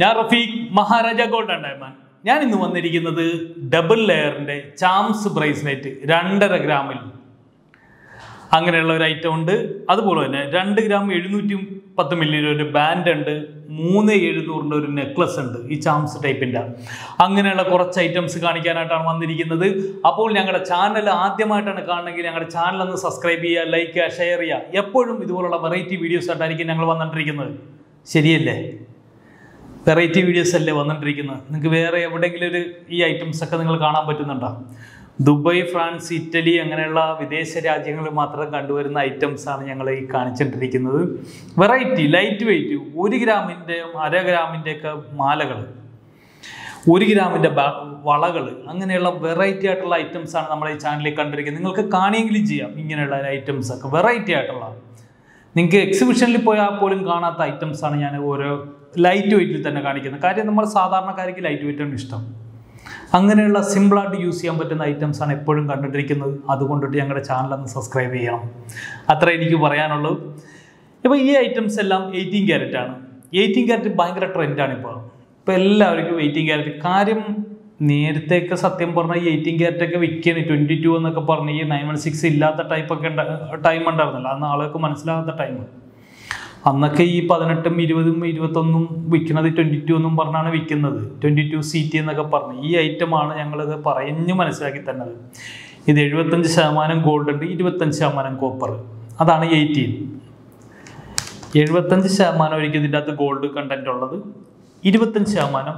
ഞാൻ Rafeeq, Maharaja gold and diamond. ഞാൻ ഇന്ന് വന്നിരിക്കുന്നത് ഡബിൾ ലെയറിൻ്റെ ചാംസ് ബ്രേസ്ലെറ്റ് 2.5 ഗ്രാമിൽ അങ്ങനെയുള്ള ഒരു ഐറ്റം ഉണ്ട്. അതുപോലെ തന്നെ 2 ഗ്രാം 710 മില്ലിയുടെ ഒരു ബാൻഡ് ഉണ്ട്, 3,700 ഒരു നെക്ലസ് ഉണ്ട് ഈ ചാംസ് ടൈപ്പിൻ്റെ. അങ്ങനെയുള്ള കുറച്ച് ഐറ്റംസ് കാണിക്കാനായിട്ടാണ് വന്നിരിക്കുന്നത്. അപ്പോൾ ഞങ്ങളുടെ ചാനൽ ആദ്യമായിട്ടാണ് കാണണമെങ്കിൽ ഞങ്ങളുടെ ചാനൽ ഒന്ന് സബ്സ്ക്രൈബ് ചെയ്യുക, ലൈക്ക് ചെയ്യുക, ഷെയർ ചെയ്യുക. എപ്പോഴും ഇതുപോലുള്ള വെറൈറ്റി വീഡിയോസ് ആയിട്ടായിരിക്കും ഞങ്ങൾ വന്നിട്ടിരിക്കുന്നത്, ശരിയല്ലേ? വെറൈറ്റി വീഡിയോസ് അല്ലേ വന്നിട്ടിരിക്കുന്നത്? നിങ്ങൾക്ക് വേറെ എവിടെയെങ്കിലും ഒരു ഈ ഐറ്റംസ് ഒക്കെ നിങ്ങൾ കാണാൻ പറ്റുന്നുണ്ടോ? ദുബായ്, ഫ്രാൻസ്, ഇറ്റലി അങ്ങനെയുള്ള വിദേശ രാജ്യങ്ങളിൽ മാത്രം കണ്ടുവരുന്ന ഐറ്റംസാണ് ഞങ്ങൾ ഈ കാണിച്ചിട്ടിരിക്കുന്നത്. വെറൈറ്റി ലൈറ്റ് വെയ്റ്റ് 1 ഗ്രാമിൻ്റെയും 1.5 ഗ്രാമിൻ്റെയൊക്കെ മാലകൾ, 1 ഗ്രാമിൻ്റെ വളകൾ, അങ്ങനെയുള്ള വെറൈറ്റി ആയിട്ടുള്ള ഐറ്റംസാണ് നമ്മുടെ ഈ ചാനലിൽ കണ്ടിരിക്കുന്നത്. നിങ്ങൾക്ക് കാണുകയെങ്കിലും ചെയ്യാം ഇങ്ങനെയുള്ള ഐറ്റംസൊക്കെ വെറൈറ്റി ആയിട്ടുള്ള. നിങ്ങൾക്ക് എക്സിബിഷനിൽ പോയാൽ പോലും കാണാത്ത ഐറ്റംസാണ് ഞാൻ ഓരോ ലൈറ്റ് വെയ്റ്റിൽ തന്നെ കാണിക്കുന്നത്. കാര്യം നമ്മൾ സാധാരണക്കാർക്ക് ലൈറ്റ് വെയ്റ്റാണ് ഇഷ്ടം. അങ്ങനെയുള്ള സിമ്പിളായിട്ട് യൂസ് ചെയ്യാൻ പറ്റുന്ന ഐറ്റംസാണ് എപ്പോഴും കണ്ടിട്ടിരിക്കുന്നത്. അതുകൊണ്ടിട്ട് ഞങ്ങളുടെ ചാനലൊന്ന് സബ്സ്ക്രൈബ് ചെയ്യണം, അത്ര എനിക്ക് പറയാനുള്ളൂ. ഇപ്പോൾ ഈ ഐറ്റംസ് എല്ലാം 18 ക്യാരറ്റ് ആണ്. 18 ക്യാരറ്റ് ഭയങ്കര ട്രെൻഡാണ് ഇപ്പോൾ. ഇപ്പോൾ എല്ലാവർക്കും 18 ക്യാരറ്റ്. കാര്യം നേരത്തെയൊക്കെ സത്യം പറഞ്ഞാൽ ഈ 18 ക്യാരറ്റൊക്കെ വിൽക്കുകയാണ്. 22 എന്നൊക്കെ പറഞ്ഞ് ഈ 916 ഇല്ലാത്ത ടൈപ്പൊക്കെ ടൈം ഉണ്ടായിരുന്നില്ല. അന്ന് ആളുകൾക്ക് മനസ്സിലാകാത്ത ടൈം. അന്നൊക്കെ ഈ 18, 20, 21 വിൽക്കുന്നത് 22 എന്നും പറഞ്ഞാണ് വിൽക്കുന്നത്. 22 CT എന്നൊക്കെ പറഞ്ഞു. ഈ ഐറ്റമാണ് ഞങ്ങളിത് പറഞ്ഞു മനസ്സിലാക്കി തന്നത്. ഇത് 75% ഗോൾഡ് ഉണ്ട്, 25% കോപ്പർ. അതാണ് 18. 75% ഇതിൻ്റെ അകത്ത് ഗോൾഡ് കണ്ടന്റ് ഉള്ളത്, 25%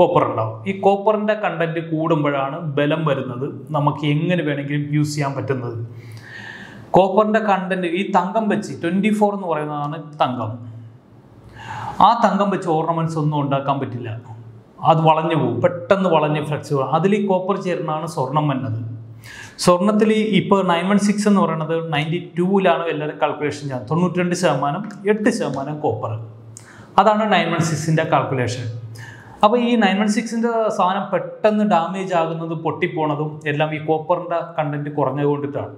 കോപ്പർ ഉണ്ടാവും. ഈ കോപ്പറിൻ്റെ കണ്ടന്റ് കൂടുമ്പോഴാണ് ബലം വരുന്നത്, നമുക്ക് എങ്ങനെ വേണമെങ്കിലും യൂസ് ചെയ്യാൻ പറ്റുന്നത്. കോപ്പറിൻ്റെ കണ്ടന്റ് ഈ തങ്കം വെച്ച് 24 എന്ന് പറയുന്നതാണ് തങ്കം. ആ തങ്കം വെച്ച് ഓർണമെന്റ്സ് ഒന്നും ഉണ്ടാക്കാൻ പറ്റില്ല, അത് വളഞ്ഞു പോകും, പെട്ടെന്ന് വളഞ്ഞ് ഫ്ലെക്സ് പോകും. അതിൽ ഈ കോപ്പർ ചേരുന്നതാണ് സ്വർണം വന്നത്. സ്വർണത്തിൽ ഇപ്പോൾ 916 എന്ന് പറയുന്നത് 92-ലാണ് എല്ലാവരും കാൽക്കുലേഷൻ ചെയ്യുന്നത്. 92%, 8% കോപ്പർ. അതാണ് 916-ൻ്റെ കാൽക്കുലേഷൻ. അപ്പോൾ ഈ 916-ൻ്റെ സാധനം പെട്ടെന്ന് ഡാമേജ് ആകുന്നത്, പൊട്ടിപ്പോണതും എല്ലാം ഈ കോപ്പറിൻ്റെ കണ്ടന്റ് കുറഞ്ഞത് കൊണ്ടിട്ടാണ്.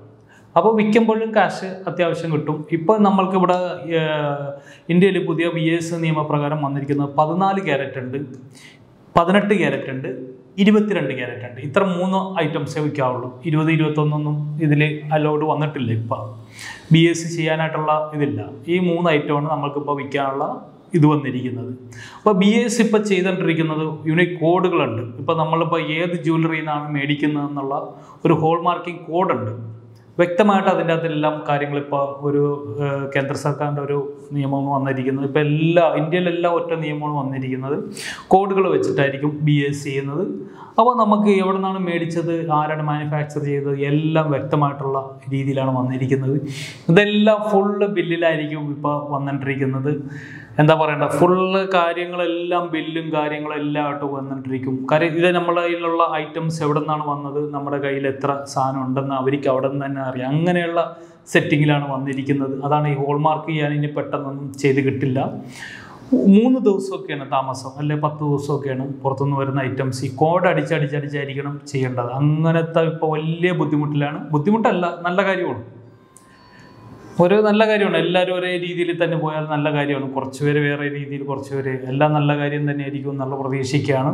അപ്പോൾ വിൽക്കുമ്പോഴും കാശ് അത്യാവശ്യം കിട്ടും. ഇപ്പോൾ നമ്മൾക്കിവിടെ ഇന്ത്യയിൽ പുതിയ VAS നിയമപ്രകാരം വന്നിരിക്കുന്നത് 14 ക്യാരറ്റ് ഉണ്ട്, 18 ക്യാരറ്റ് ഉണ്ട്, 22 ക്യാരറ്റ് ഉണ്ട്. ഇത്ര 3 ഐറ്റംസേ വിൽക്കാവുള്ളൂ. 20, 21 ഇതിൽ അലോഡ് വന്നിട്ടില്ല. ഇപ്പോൾ VAS ചെയ്യാനായിട്ടുള്ള ഇതില്ല. ഈ 3 ഐറ്റമാണ് നമ്മൾക്കിപ്പോൾ വിൽക്കാനുള്ള ഇത് വന്നിരിക്കുന്നത്. അപ്പോൾ VAS ഇപ്പോൾ ചെയ്തുകൊണ്ടിരിക്കുന്നത് യൂണിക് കോഡുകളുണ്ട്. ഇപ്പോൾ നമ്മളിപ്പോൾ ഏത് ജ്വല്ലറിയിൽ നിന്നാണ് മേടിക്കുന്നതെന്നുള്ള ഒരു ഹോൾ മാർക്കിംഗ് കോഡുണ്ട്. വ്യക്തമായിട്ട് അതിൻ്റെ അകത്തെല്ലാം കാര്യങ്ങൾ ഇപ്പോൾ ഒരു കേന്ദ്ര സർക്കാരിൻ്റെ ഒരു നിയമമാണ് വന്നിരിക്കുന്നത്. ഇപ്പോൾ എല്ലാ ഇന്ത്യയിലെല്ലാം ഒറ്റ നിയമമാണ് വന്നിരിക്കുന്നത്. കോഡുകൾ വെച്ചിട്ടായിരിക്കും VAS ചെയ്യുന്നത്. അപ്പോൾ നമുക്ക് എവിടെ നിന്നാണ് മേടിച്ചത്, ആരാണ് മാനുഫാക്ചർ ചെയ്തത്, എല്ലാം വ്യക്തമായിട്ടുള്ള രീതിയിലാണ് വന്നിരിക്കുന്നത്. ഇതെല്ലാം ഫുള്ള് ബില്ലിലായിരിക്കും ഇപ്പോൾ വന്നിട്ടിരിക്കുന്നത്. എന്താ പറയണ്ട, ഫുള്ള് കാര്യങ്ങളെല്ലാം ബില്ലും കാര്യങ്ങളെല്ലാം ആയിട്ട് വന്നിട്ടിരിക്കും. കാര്യം ഇത് നമ്മുടെ കയ്യിലുള്ള ഐറ്റംസ് എവിടെ നിന്നാണ് വന്നത്, നമ്മുടെ കയ്യിൽ എത്ര സാധനം ഉണ്ടെന്ന് അവർക്ക് അവിടെ നിന്ന് തന്നെ അറിയാം. അങ്ങനെയുള്ള സെറ്റിങ്ങിലാണ് വന്നിരിക്കുന്നത്. അതാണ് ഈ ഹോൾമാർക്ക് ചെയ്യാൻ ഇനി പെട്ടെന്നൊന്നും ചെയ്ത് കിട്ടില്ല. 3 ദിവസമൊക്കെയാണ് താമസം, അല്ലെ 10 ദിവസമൊക്കെയാണ് പുറത്തുനിന്ന് വരുന്ന ഐറ്റംസ്. ഈ കോഡ് അടിച്ചടിച്ചായിരിക്കണം ചെയ്യേണ്ടത്. അങ്ങനത്തെ ഇപ്പോൾ വലിയ ബുദ്ധിമുട്ടിലാണ്. ബുദ്ധിമുട്ടല്ല, നല്ല കാര്യമാണ്, ഒരു നല്ല കാര്യമാണ്. എല്ലാവരും ഒരേ രീതിയിൽ തന്നെ പോയാൽ നല്ല കാര്യമാണ്. കുറച്ച് പേര് വേറെ രീതിയിൽ, കുറച്ച് പേര് എല്ലാം നല്ല കാര്യം തന്നെ ആയിരിക്കും എന്നുള്ള പ്രതീക്ഷയ്ക്കാണ്.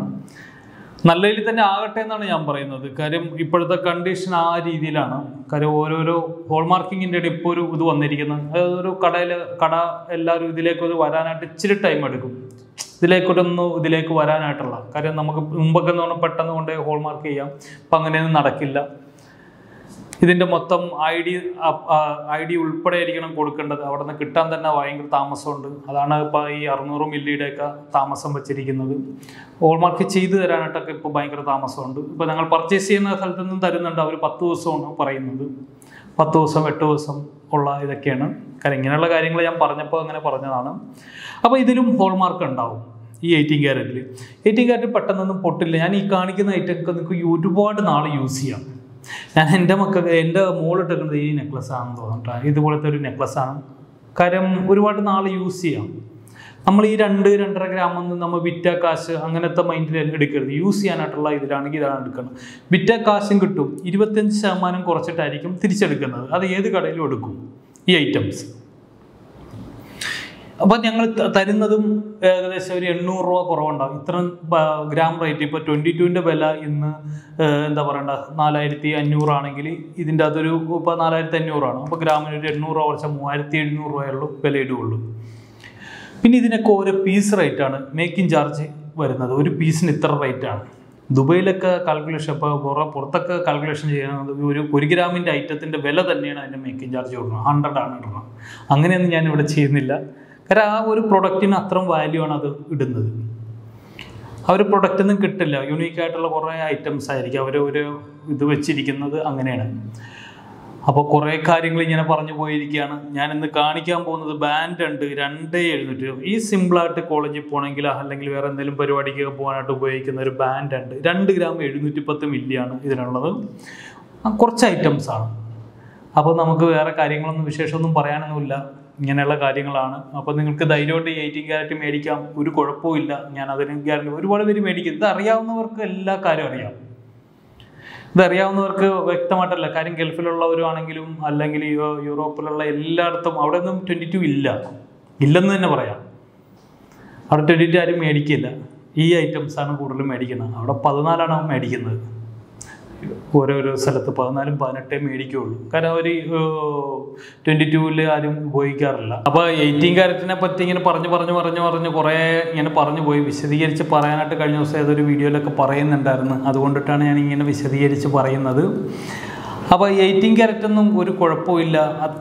നല്ലതിൽ തന്നെ ആകട്ടെ എന്നാണ് ഞാൻ പറയുന്നത്. കാര്യം ഇപ്പോഴത്തെ കണ്ടീഷൻ ആ രീതിയിലാണ്. കാര്യം ഓരോരോ ഹോൾമാർക്കിങ്ങിൻ്റെ ഇപ്പോൾ ഒരു ഇത് വന്നിരിക്കുന്നത്. അതായത് ഒരു കട എല്ലാവരും ഇതിലേക്കൊരു വരാനായിട്ട് ഇച്ചിരി ടൈം എടുക്കും. ഇതിലേക്ക് വരാനായിട്ടുള്ള കാര്യം നമുക്ക് മുമ്പൊക്കെ എന്ന് പറഞ്ഞാൽ പെട്ടെന്ന് കൊണ്ട് ഹോൾമാർക്ക് ചെയ്യാം. അപ്പം അങ്ങനെയൊന്നും നടക്കില്ല. ഇതിൻ്റെ മൊത്തം ID ഉൾപ്പെടെ ആയിരിക്കണം കൊടുക്കേണ്ടത്. അവിടെ നിന്ന് കിട്ടാൻ തന്നെ ഭയങ്കര താമസമുണ്ട്. അതാണ് ഇപ്പോൾ ഈ 600 മില്ലിയുടെയൊക്കെ താമസം വെച്ചിരിക്കുന്നത്. ഹോൾമാർക്ക് ചെയ്ത് തരാനായിട്ടൊക്കെ ഇപ്പോൾ ഭയങ്കര താമസമുണ്ട്. ഇപ്പോൾ ഞങ്ങൾ പർച്ചേസ് ചെയ്യുന്ന സ്ഥലത്തു നിന്നും തരുന്നുണ്ട്. അവർ 10 ദിവസമാണ് പറയുന്നത്. 10 ദിവസം, 8 ദിവസം ഉള്ള ഇതൊക്കെയാണ് കാര്യം. ഇങ്ങനെയുള്ള കാര്യങ്ങൾ ഞാൻ പറഞ്ഞപ്പോൾ അങ്ങനെ പറഞ്ഞതാണ്. അപ്പോൾ ഇതിലും ഹോൾമാർക്ക് ഉണ്ടാവും ഈ 18 ക്യാരറ്റിൽ. 18 ക്യാരറ്റ് പെട്ടെന്നൊന്നും പൊട്ടില്ല. ഞാൻ ഈ കാണിക്കുന്ന ഐറ്റമൊക്കെ നിങ്ങൾക്ക് ഈ ഒരുപാട് നാൾ യൂസ് ചെയ്യാം. ഞാൻ എൻ്റെ മോളിട്ടിരിക്കുന്നത് ഈ നെക്ലസ് ആണെന്ന് തോന്നിട്ടാ. ഇതുപോലത്തെ ഒരു നെക്ലസ്സാണ്. കാര്യം ഒരുപാട് നാൾ യൂസ് ചെയ്യാം. നമ്മൾ ഈ 2, 2.5 ഗ്രാമൊന്നും നമ്മൾ വിറ്റ കാശ് അങ്ങനത്തെ മൈൻഡിൽ എടുക്കരുത്. യൂസ് ചെയ്യാനായിട്ടുള്ള ഇതിലാണെങ്കിൽ ഇതാണ് എടുക്കണം. വിറ്റ കാശും കിട്ടും. 25% കുറച്ചിട്ടായിരിക്കും തിരിച്ചെടുക്കുന്നത്. അത് ഏത് കടയിലും എടുക്കും ഈ ഐറ്റംസ്. अब तरह ऐकदेश 800 രൂപ കുറവുണ്ടാവും ഇത്ര ഗ്രാം റേറ്റ് ഇപ്പോൾ 22ന്റെ വില ഇന്ന് എന്താ പറയണ്ട 4500 ആണെങ്കിൽ ഇതിന്റെ അതൊരു ഇപ്പോൾ 4500 ആണ് അപ്പോൾ ഗ്രാമിന് 800 രൂപ കുറച്ച് 3700 രൂപയുള്ള വില ഇടുള്ളൂ പിന്നെ ഇതിനൊക്കെ ഒരു പീസ് റേറ്റ് ആണ് മേക്കിംഗ് ചാർജ് വരുന്നത് ഒരു പീസിന് ഇത്ര റേറ്റ് ആണ് ദുബൈയിലൊക്കെ കാൽക്കുലേഷൻ അപ്പോൾ പുറത്തൊക്കെ കാൽക്കുലേഷൻ ചെയ്യുന്നത് ഒരു ഗ്രാമിൻ്റെ ഐറ്റത്തിൻ്റെ വില തന്നെയാണ് അതിൻ്റെ മേക്കിംഗ് ചാർജ് കൊടുക്കുന്നത് 100 ആണ് ഇടുന്നത് അങ്ങനെയൊന്നും ഞാൻ ഇവിടെ ചെയ്യുന്നില്ല കാരണം ആ ഒരു പ്രൊഡക്റ്റിന് അത്രയും വാല്യൂ ആണ് അത് ഇടുന്നത് ആ ഒരു പ്രൊഡക്റ്റൊന്നും കിട്ടില്ല യൂണിക്കായിട്ടുള്ള കുറേ ഐറ്റംസ് ആയിരിക്കും അവർ ഒരു ഇത് വെച്ചിരിക്കുന്നത് അങ്ങനെയാണ് അപ്പോൾ കുറേ കാര്യങ്ങൾ ഇങ്ങനെ പറഞ്ഞു പോയിരിക്കുകയാണ് ഞാൻ ഇന്ന് കാണിക്കാൻ പോകുന്നത് ബാൻഡ് ഉണ്ട് 2700 ഈ സിമ്പിളായിട്ട് കോളേജിൽ പോകണമെങ്കിൽ അല്ലെങ്കിൽ വേറെ എന്തെങ്കിലും പരിപാടിക്കൊക്കെ പോകാനായിട്ട് ഉപയോഗിക്കുന്ന ഒരു ബാൻഡ് ഉണ്ട് 2 ഗ്രാം 710 മില്ലിയാണ് ഇതിനുള്ളത് കുറച്ച് ഐറ്റംസ് ആണ് അപ്പോൾ നമുക്ക് വേറെ കാര്യങ്ങളൊന്നും വിശേഷമൊന്നും പറയാനൊന്നുമില്ല ഇങ്ങനെയുള്ള കാര്യങ്ങളാണ് അപ്പോൾ നിങ്ങൾക്ക് ധൈര്യമായിട്ട് 18 ക്യാരറ്റ് മേടിക്കാം ഒരു കുഴപ്പമില്ല ഞാൻ അതിന് ഗ്യാരണ്ടി ഒരുപാട് പേര് മേടിക്കും ഇത് അറിയാവുന്നവർക്ക് എല്ലാ കാര്യവും അറിയാം ഇതറിയാവുന്നവർക്ക് വ്യക്തമായിട്ടല്ല കാര്യം ഗൾഫിലുള്ളവരാണെങ്കിലും അല്ലെങ്കിൽ യൂറോപ്പിലുള്ള എല്ലായിടത്തും അവിടെ ഒന്നും 22 ഇല്ലെന്ന് തന്നെ പറയാം അവിടെ 22 ആരും മേടിക്കില്ല ഈ ഐറ്റംസാണ് കൂടുതലും മേടിക്കുന്നത് അവിടെ 14 ആണ് മേടിക്കുന്നത് ഓരോരോ സ്ഥലത്ത് 14, 18 മേടിക്കുകയുള്ളൂ കാരണം അവർ 22 ആരും ഉപയോഗിക്കാറില്ല അപ്പോൾ 18 ക്യാരറ്റിനെ പറ്റി ഇങ്ങനെ പറഞ്ഞ് കുറേ ഇങ്ങനെ പറഞ്ഞു പോയി വിശദീകരിച്ച് പറയാനായിട്ട് കഴിഞ്ഞ ദിവസം ഏതൊരു വീഡിയോയിലൊക്കെ പറയുന്നുണ്ടായിരുന്നു അതുകൊണ്ടിട്ടാണ് ഞാൻ ഇങ്ങനെ വിശദീകരിച്ച് പറയുന്നത് അപ്പോൾ 18 ക്യാരറ്റൊന്നും ഒരു കുഴപ്പമില്ല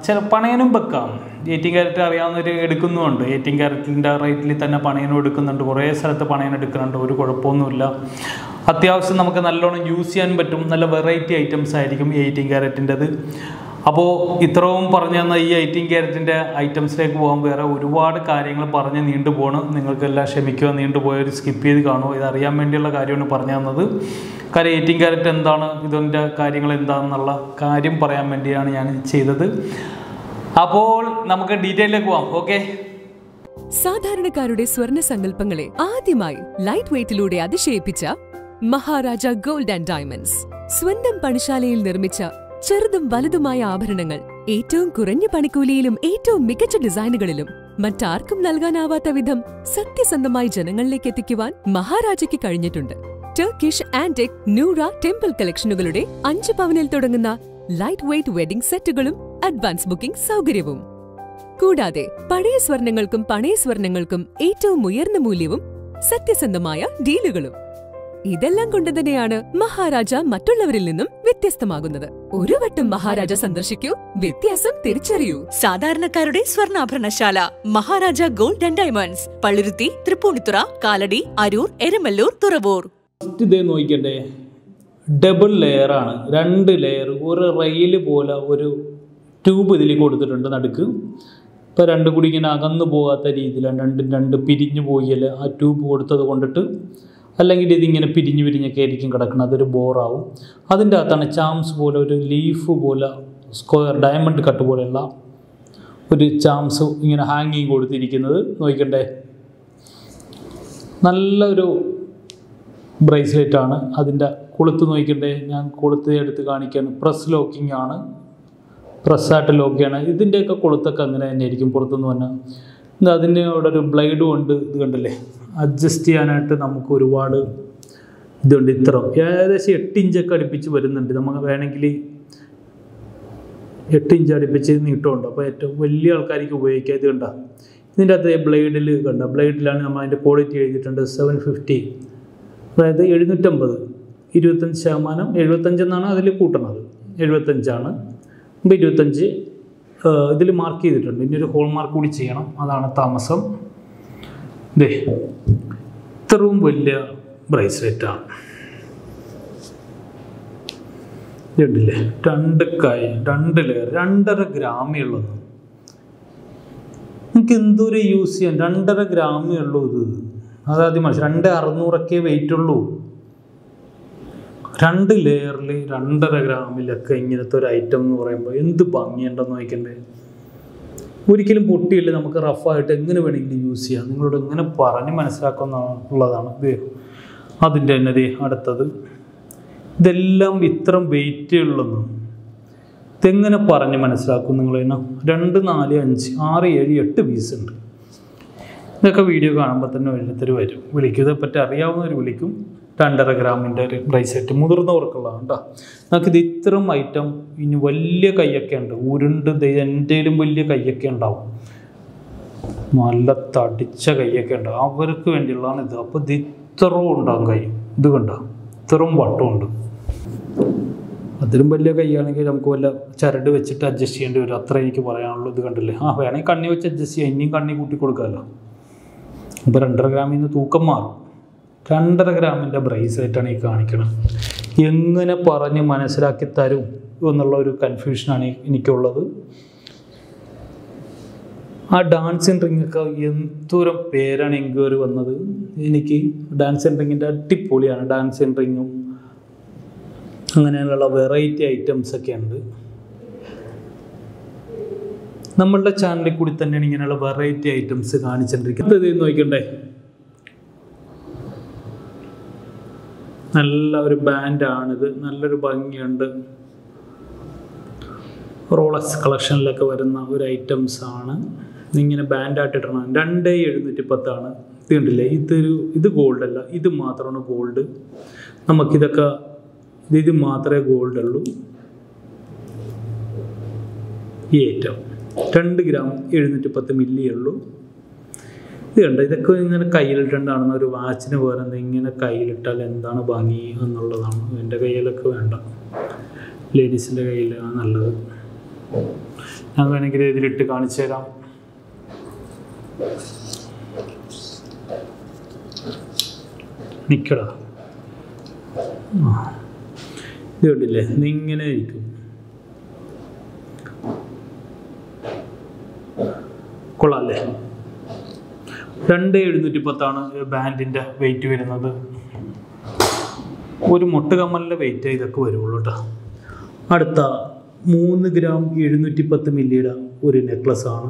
ചില പണയനും വെക്കാം 18 ക്യാരറ്റ് അറിയാവുന്നവർ എടുക്കുന്നുമുണ്ട് 18 ക്യാരറ്റിൻ്റെ റേറ്റിൽ തന്നെ പണയനും എടുക്കുന്നുണ്ട് കുറേ സ്ഥലത്ത് പണയനം എടുക്കുന്നുണ്ട് ഒരു കുഴപ്പമൊന്നുമില്ല അത്യാവശ്യം നമുക്ക് നല്ലോണം യൂസ് ചെയ്യാൻ പറ്റും നല്ല വെറൈറ്റി ഐറ്റംസ് ആയിരിക്കും 18 ക്യാരറ്റിൻ്റെത് അപ്പോൾ ഇത്രയും പറഞ്ഞു തന്ന ഈ 18 ക്യാരറ്റിൻ്റെ ഐറ്റംസിലേക്ക് പോകാൻ വേറെ ഒരുപാട് കാര്യങ്ങൾ പറഞ്ഞ് നീണ്ടു പോകണം നിങ്ങൾക്കെല്ലാം ക്ഷമിക്കുക നീണ്ടുപോയവർ സ്കിപ്പ് ചെയ്ത് കാണുമോ ഇതറിയാൻ വേണ്ടിയുള്ള കാര്യമാണ് പറഞ്ഞു തന്നത് കാര്യം 18 ക്യാരറ്റ് എന്താണ് ഇതിൻ്റെ കാര്യങ്ങൾ എന്താണെന്നുള്ള കാര്യം പറയാൻ വേണ്ടിയാണ് ഞാൻ ചെയ്തത് അപ്പോൾ നമുക്ക് ഡീറ്റെയിലേക്ക് പോകാം ഓക്കെ സാധാരണക്കാരുടെ സ്വർണ്ണ സങ്കല്പങ്ങളെ ആദ്യമായി ലൈറ്റ് വെയ്റ്റിലൂടെ അതിശയിപ്പിച്ച മഹാരാജ ഗോൾഡ് ആൻഡ് ഡയമണ്ട്സ് സ്വന്തം പണിശാലയിൽ നിർമ്മിച്ച ചെറുതും വലുതുമായ ആഭരണങ്ങൾ ഏറ്റവും കുറഞ്ഞ പണിക്കൂലിയിലും ഏറ്റവും മികച്ച ഡിസൈനുകളിലും മറ്റാർക്കും നൽകാനാവാത്ത വിധം സത്യസന്ധമായി ജനങ്ങളിലേക്ക് എത്തിക്കുവാൻ മഹാരാജയ്ക്ക് കഴിഞ്ഞിട്ടുണ്ട് ടർക്കിഷ് ആന്റിക് നൂറ ടെമ്പിൾ കളക്ഷനുകളുടെ 5 പവനിൽ തുടങ്ങുന്ന ലൈറ്റ് വെയ്റ്റ് വെഡിംഗ് സെറ്റുകളും അഡ്വാൻസ് ബുക്കിംഗ് സൗകര്യവും കൂടാതെ പഴയ സ്വർണങ്ങൾക്കും പണയ സ്വർണങ്ങൾക്കും ഏറ്റവും ഉയർന്ന മൂല്യവും സത്യസന്ധമായ ഡീലുകളും ഇതെല്ലാം കൊണ്ട് തന്നെയാണ് മഹാരാജ മറ്റുള്ളവരിൽ നിന്നും വ്യത്യസ്തമാകുന്നത് ഒരു വട്ടം മഹാരാജ സന്ദർശിക്കൂ വ്യത്യാസം തിരിച്ചറിയൂ സാധാരണക്കാരുടെ സ്വർണ്ണാഭരണശാല Maharaja gold and diamonds Palluruthy Tripunithura Kalady Aroor Eramalloor Thuravoor നോക്കിക്കണ്ടേ ഡബിൾ ലെയർ ആണ് 2 ലെയർ ഒരു റെയിൽ പോലെ ഒരു ട്യൂബ് ഇതിൽ കൊടുത്തിട്ടുണ്ട് നടുക്ക് ഇപ്പോൾ രണ്ടും കൂടി ഇങ്ങനെ അകന്നു പോകാത്ത രീതിയിലാണ് രണ്ട് പിരിഞ്ഞു പോയാൽ ആ ട്യൂബ് കൊടുത്തത് കൊണ്ടിട്ട് അല്ലെങ്കിൽ ഇതിങ്ങനെ പിരിഞ്ഞൊക്കെ ആയിരിക്കും കിടക്കുന്നത് അതൊരു ബോറാവും അതിൻ്റെ അകത്താണ് ചാംസ് പോലെ ഒരു ലീഫ് പോലെ സ്ക്വയർ ഡയമണ്ട് കട്ട് പോലെയുള്ള ഒരു ചാംസ് ഇങ്ങനെ ഹാങ്ങിങ് കൊടുത്തിരിക്കുന്നത് നോക്കണ്ടേ നല്ലൊരു ബ്രേസ്ലെറ്റാണ് അതിൻ്റെ കൊളുത്ത് നോക്കണ്ടേ ഞാൻ കൊളുത്ത് എടുത്ത് കാണിക്കുകയാണ് പ്രസ് ലോക്കിംഗ് ആണ് പ്രസ്സായിട്ട് ലോക്കിയാണ് ഇതിൻ്റെയൊക്കെ കൊളുത്തൊക്കെ അങ്ങനെ തന്നെ ആയിരിക്കും പുറത്തുനിന്ന് വന്നാൽ എന്താ അതിൻ്റെ അവിടെ ഒരു ബ്ലൈഡും ഉണ്ട് ഇത് കണ്ടല്ലേ അഡ്ജസ്റ്റ് ചെയ്യാനായിട്ട് നമുക്ക് ഒരുപാട് ഇതുണ്ട് ഇത്ര ഏകദേശം 8 ഇഞ്ചൊക്കെ അടുപ്പിച്ച് വരുന്നുണ്ട് നമുക്ക് വേണമെങ്കിൽ 8 ഇഞ്ച് അടുപ്പിച്ച് നീട്ടമുണ്ട് അപ്പോൾ ഏറ്റവും വലിയ ആൾക്കാർക്ക് ഉപയോഗിക്കുക ഇത് കണ്ട ഇതിൻ്റെ അകത്ത് ബ്ലേഡിൽ കണ്ട ബ്ലേഡിലാണ് നമ്മൾ അതിൻ്റെ ക്വാളിറ്റി എഴുതിയിട്ടുണ്ട് 750 അതായത് 750 25% 75 എന്നാണ് അതിൽ കൂട്ടണത് 75 ആണ് അപ്പോൾ 25 ഇതിൽ മാർക്ക് ചെയ്തിട്ടുണ്ട് ഇനി ഒരു ഹോൾ മാർക്ക് കൂടി ചെയ്യണം അതാണ് താമസം ദേ ഇത്രയും വലിയ ബ്രേസ്ലെറ്റാണ് രണ്ടില്ലേ 2 ലെയർ 1.5 ഗ്രാമേ ഉള്ളത് നിങ്ങൾക്ക് എന്തോരം യൂസ് ചെയ്യാം 1.5 ഗ്രാമേ ഉള്ളൂ ഇത് അതാദ്യം മനസ്സിൽ 2600 വെയിറ്റ് ഉള്ളൂ 2 ലെയറിൽ 1.5 ഗ്രാമിലൊക്കെ ഇങ്ങനത്തെ ഒരു ഐറ്റം എന്ന് പറയുമ്പോൾ എന്ത് ഭംഗിയുണ്ടെന്ന് നോക്കണ്ടേ ഒരിക്കലും പൊട്ടിയില്ല നമുക്ക് റഫായിട്ട് എങ്ങനെ വേണമെങ്കിലും യൂസ് ചെയ്യാം നിങ്ങളോട് എങ്ങനെ പറഞ്ഞ് മനസ്സിലാക്കുന്നുള്ളതാണ് ഇത് അതിൻ്റെ തന്നെ ദേ അടുത്തത് ഇതെല്ലാം ഇത്രയും വെയിറ്റേ ഉള്ളെന്ന് ഇതെങ്ങനെ പറഞ്ഞ് മനസ്സിലാക്കും നിങ്ങൾ തന്നെ 2, 4, 5, 6, 7, 8 പീസ് ഉണ്ട് ഇതൊക്കെ വീഡിയോ കാണുമ്പോൾ തന്നെ ഓരോരുത്തർ വരും വിളിക്കും. ഇതേപ്പറ്റി അറിയാവുന്നവർ വിളിക്കും. 2.5 ഗ്രാമിൻ്റെ ഒരു പ്രൈസ് സെറ്റ് മുതിർന്നവർക്കുള്ളതാണ് കേട്ടോ. നമുക്കിത് ഇത്രയും ഐറ്റം ഇനി വലിയ കൈയൊക്കെ ഉണ്ട്, ഉരുണ്ട് എന്തേലും വലിയ കൈയൊക്കെ ഉണ്ടാവും, നല്ല തടിച്ച കൈയൊക്കെ ഉണ്ടാവും, അവർക്ക് വേണ്ടിയുള്ളതാണ് ഇത്. അപ്പോൾ ഇത് ഇത്രയും ഉണ്ടാകും കൈ, ഇത് കണ്ടോ ഇത്രയും വട്ടമുണ്ട്. അതിലും വലിയ കൈയാണെങ്കിൽ നമുക്ക് വല്ല ചരട് വെച്ചിട്ട് അഡ്ജസ്റ്റ് ചെയ്യേണ്ടി വരും, അത്ര എനിക്ക് പറയാനുള്ളൂ. ഇത് കണ്ടില്ലേ, ആ വേണമെങ്കിൽ കണ്ണി വെച്ച് അഡ്ജസ്റ്റ് ചെയ്യാം, ഇനിയും കണ്ണി കൂട്ടി കൊടുക്കാമല്ലോ. അപ്പോൾ 2.5 ഗ്രാമിൽ നിന്ന് തൂക്കം മാറും. 2.5 ഗ്രാമിൻ്റെ ബ്രേസ്ലെറ്റാണ് ഈ കാണിക്കുന്നത്. എങ്ങനെ പറഞ്ഞ് മനസ്സിലാക്കി തരും എന്നുള്ള ഒരു കൺഫ്യൂഷനാണ് എനിക്കുള്ളത്. ആ ഡാൻസിങ് റിങ്ങൊക്കെ എന്തോരം പേരാണ് എൻക്വയറി വന്നത്. എനിക്ക് ഡാൻസിങ് റിങ്ങിൻ്റെ അടിപൊളിയാണ്. ഡാൻസിങ് റിങ്ങും അങ്ങനെയുള്ള വെറൈറ്റി ഐറ്റംസൊക്കെ ഉണ്ട്. നമ്മളുടെ ചാനലിൽ കൂടി തന്നെയാണ് ഇങ്ങനെയുള്ള വെറൈറ്റി ഐറ്റംസ് കാണിച്ചുകൊണ്ടിരിക്കുന്നത്. അപ്പോൾ ഇത് നോക്കണ്ടേ, നല്ല ഒരു ബാൻഡാണിത്, നല്ലൊരു ഭംഗിയുണ്ട്. റോളക്സ് കളക്ഷനിലൊക്കെ വരുന്ന ഒരു ഐറ്റംസാണ്. ഇങ്ങനെ ബാൻഡായിട്ടിടണം. 2710 ആണ്. ഇത് കണ്ടില്ലേ, ഇത് ഗോൾഡല്ല, ഇത് മാത്രമാണ് ഗോൾഡ്. നമുക്കിതൊക്കെ ഇത് മാത്രമേ ഗോൾഡുള്ളൂ. ഈ ഐറ്റം 2 ഗ്രാം 710 മില്ലി ഉള്ളൂ. ഇത് കണ്ട, ഇതൊക്കെ ഇങ്ങനെ കയ്യിലിട്ടുണ്ടാകുന്ന ഒരു വാച്ചിന് പോരുന്നത് ഇങ്ങനെ കയ്യിലിട്ടാൽ എന്താണ് ഭംഗി എന്നുള്ളതാണ്. എൻ്റെ കയ്യിലൊക്കെ വേണ്ട, ലേഡീസിൻ്റെ കയ്യിലാണ് നല്ലത്. ഞാൻ വേണമെങ്കിൽ ഇതിലിട്ട് കാണിച്ചു തരാം. നിൽക്കടാ, ഇത് കണ്ടില്ലേ, ഇതിങ്ങനെ ഇരിക്കും. കൊള്ളാം അല്ലേ. 2710 ആണ് ബാൻഡിൻ്റെ വെയിറ്റ് വരുന്നത്. ഒരു മുട്ടുകമ്മലിൻ്റെ വെയിറ്റ് ഇതൊക്കെ വരുള്ളൂ കേട്ടോ. അടുത്ത 3 ഗ്രാം 710 മില്ലിയുടെ ഒരു നെക്ലസ്സാണ്.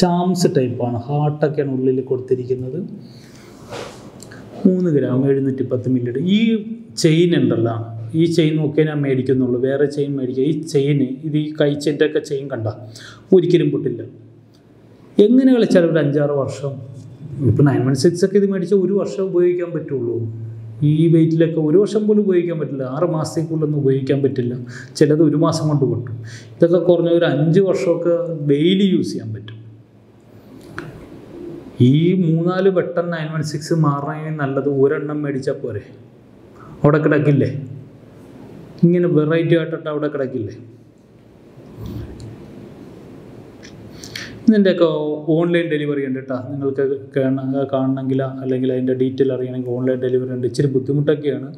ചാംസ് ടൈപ്പാണ്, ഹാർട്ടൊക്കെയാണ് ഉള്ളിൽ കൊടുത്തിരിക്കുന്നത്. 3 ഗ്രാം 710 മില്ലിയുടെ ഈ ചെയിൻ ഉണ്ടല്ലോ, ഈ ചെയിൻ ഒക്കെ ഞാൻ മേടിക്കുന്നുള്ളൂ, വേറെ ചെയിൻ മേടിക്കുക. ഈ ചെയിൻ, ഇത് ഈ കൈച്ചേൻ്റെ ഒക്കെ ചെയിൻ കണ്ട ഒരിക്കലും പൊട്ടില്ല. എങ്ങനെ കളിച്ചാലും ഒരു 5-6 വർഷം, ഇപ്പോൾ 916 ഒക്കെ ഇത് മേടിച്ചാൽ 1 വർഷം ഉപയോഗിക്കാൻ പറ്റുള്ളൂ. ഈ വെയിറ്റിലൊക്കെ 1 വർഷം പോലും ഉപയോഗിക്കാൻ പറ്റില്ല, 6 മാസത്തേക്കുള്ളൊന്നും ഉപയോഗിക്കാൻ പറ്റില്ല. ചിലത് 1 മാസം കൊണ്ട് പൊട്ടും. ഇതൊക്കെ കുറഞ്ഞ ഒരു 5 വർഷമൊക്കെ ഡെയിലി യൂസ് ചെയ്യാൻ പറ്റും. ഈ 3-4 വട്ടം 916 മാറണമെങ്കിൽ നല്ലത് ഒരെണ്ണം മേടിച്ചാൽ പോരെ, അവിടെ കിടക്കില്ലേ, ഇങ്ങനെ വെറൈറ്റി ആയിട്ടിട്ട് അവിടെ കിടക്കില്ലേ. ഇതിൻ്റെയൊക്കെ ഓൺലൈൻ ഡെലിവറി ഉണ്ട് കേട്ടോ. നിങ്ങൾക്ക് കാണണമെങ്കിൽ അല്ലെങ്കിൽ അതിൻ്റെ ഡീറ്റെയിൽ അറിയണമെങ്കിൽ ഓൺലൈൻ ഡെലിവറി ഉണ്ട്. ഇച്ചിരി ബുദ്ധിമുട്ടൊക്കെയാണ്.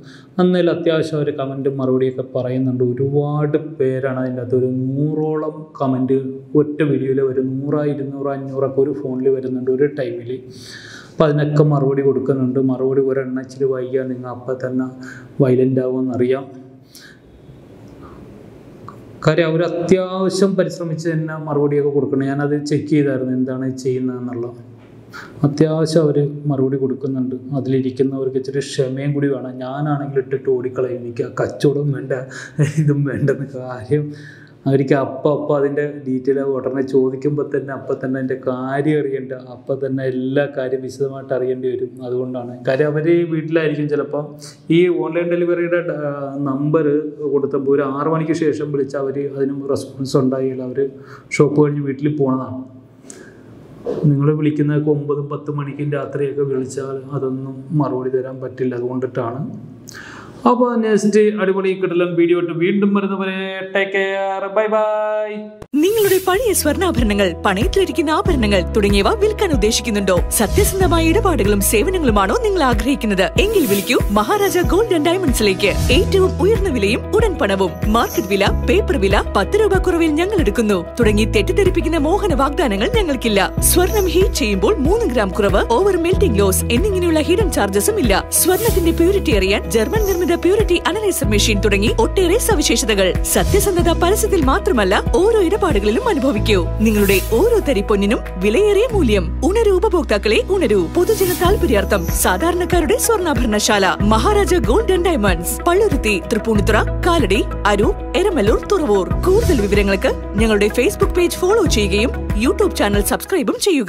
അന്നേലും അത്യാവശ്യം അവർ കമൻറ്റും മറുപടിയൊക്കെ പറയുന്നുണ്ട്. ഒരുപാട് പേരാണ് അതിൻ്റെ അകത്ത്, ഒരു 100ഓളം കമൻറ്റ് ഒറ്റ വീഡിയോയിൽ വരും. 100, 200, 500 ഒരു ഫോണിൽ വരുന്നുണ്ട് ഒരു ടൈമിൽ. അപ്പോൾ അതിനൊക്കെ മറുപടി കൊടുക്കുന്നുണ്ട്. മറുപടി ഒരെണ്ണം ഇച്ചിരി വൈകിയാൽ നിങ്ങൾ അപ്പം തന്നെ വയലൻ്റ് ആവുമെന്നറിയാം. കാര്യം അവർ അത്യാവശ്യം പരിശ്രമിച്ച് തന്നെ മറുപടിയൊക്കെ കൊടുക്കണം. ഞാനത് ചെക്ക് ചെയ്തായിരുന്നു എന്താണ് ചെയ്യുന്നതെന്നുള്ളത്. അത്യാവശ്യം അവർ മറുപടി കൊടുക്കുന്നുണ്ട്. അതിലിരിക്കുന്നവർക്ക് ഇച്ചിരി ക്ഷമയും കൂടി വേണം. ഞാനാണെങ്കിൽ ഇട്ടിട്ട് ഓടിക്കളയും, എനിക്ക് ആ കച്ചവടം വേണ്ട, ഇതും വേണ്ടെന്ന്. കാര്യം അവർക്ക് അപ്പം അപ്പം അതിൻ്റെ ഡീറ്റെയിൽ ഉടനെ ചോദിക്കുമ്പോൾ തന്നെ അപ്പം തന്നെ അതിൻ്റെ കാര്യം അറിയേണ്ട, അപ്പം തന്നെ എല്ലാ കാര്യം വിശദമായിട്ട് അറിയേണ്ടി വരും. അതുകൊണ്ടാണ് കാര്യം അവർ വീട്ടിലായിരിക്കും. ചിലപ്പം ഈ ഓൺലൈൻ ഡെലിവറിയുടെ നമ്പർ കൊടുത്തപ്പോൾ ഒരു 6 മണിക്ക് ശേഷം വിളിച്ചാൽ അവർ അതിനും റെസ്പോൺസ് ഉണ്ടായില്ല. അവർ ഷോപ്പ് കഴിഞ്ഞ് വീട്ടിൽ പോകണതാണ്. നിങ്ങൾ വിളിക്കുന്നതൊക്കെ 9-10 മണിക്കും രാത്രിയൊക്കെ വിളിച്ചാൽ അതൊന്നും മറുപടി തരാൻ പറ്റില്ല. അതുകൊണ്ടിട്ടാണ്. അപ്പോൾ നെക്സ്റ്റ് അടിപൊളി കിടലൻ വീഡിയോ ആയിട്ട് വീണ്ടും വരുന്നവരെ ടേക്ക് കെയർ, ബൈ ബൈ. നിങ്ങളുടെ പഴയ സ്വർണ്ണാഭരണങ്ങൾ, പണയത്തിലിരിക്കുന്ന ആഭരണങ്ങൾ തുടങ്ങിയവ വിൽക്കാൻ ഉദ്ദേശിക്കുന്നുണ്ടോ? സത്യസന്ധമായ ഇടപാടുകളും സേവനങ്ങളുമാണോ നിങ്ങൾ ആഗ്രഹിക്കുന്നത്? എങ്കിൽ വിളിക്കൂ മഹാരാജ ഗോൾഡ് ആൻഡ് ഡയമണ്ട്സിലേക്ക്. ഏറ്റവും ഉയർന്ന വിലയും ഉടൻ പണവും. മാർക്കറ്റ് വില, പേപ്പർ വില 10 രൂപ കുറവിൽ ഞങ്ങൾ എടുക്കുന്നു തുടങ്ങി തെറ്റിദ്ധരിപ്പിക്കുന്ന മോഹന വാഗ്ദാനങ്ങൾ ഞങ്ങൾക്കില്ല. സ്വർണം ഹീറ്റ് ചെയ്യുമ്പോൾ 3 ഗ്രാം കുറവ്, ഓവർ മെൽറ്റിംഗ് ലോസ് എന്നിങ്ങനെയുള്ള ഹിഡൻ ചാർജസും ഇല്ല. സ്വർണത്തിന്റെ പ്യൂരിറ്റി അറിയാൻ ജർമ്മൻ നിർമ്മിത വിശുദ്ധ പ്യൂരിറ്റി അനലൈസർ മെഷീൻ തുടങ്ങി ഒട്ടേറെ സവിശേഷതകൾ സത്യസന്ധത പരസ്യത്തിൽ മാത്രമല്ല ഓരോ ഇടപാടുകളിലും അനുഭവിക്കൂ. നിങ്ങളുടെ ഓരോ തരി പൊന്നിനും വിലയേറിയ മൂല്യം. ഉണരു ഉപഭോക്താക്കളെ, ഉണരു. പൊതുജന താൽപര്യാർത്ഥം സാധാരണക്കാരുടെ സ്വർണ്ണാഭരണശാല Maharaja gold and diamonds, Palluruthy, Tripunithura, Kalady, Aroor, Eramalloor, Thuravoor. കൂടുതൽ വിവരങ്ങൾക്ക് ഞങ്ങളുടെ ഫേസ്ബുക്ക് പേജ് ഫോളോ ചെയ്യുകയും യൂട്യൂബ് ചാനൽ സബ്സ്ക്രൈബും ചെയ്യുക.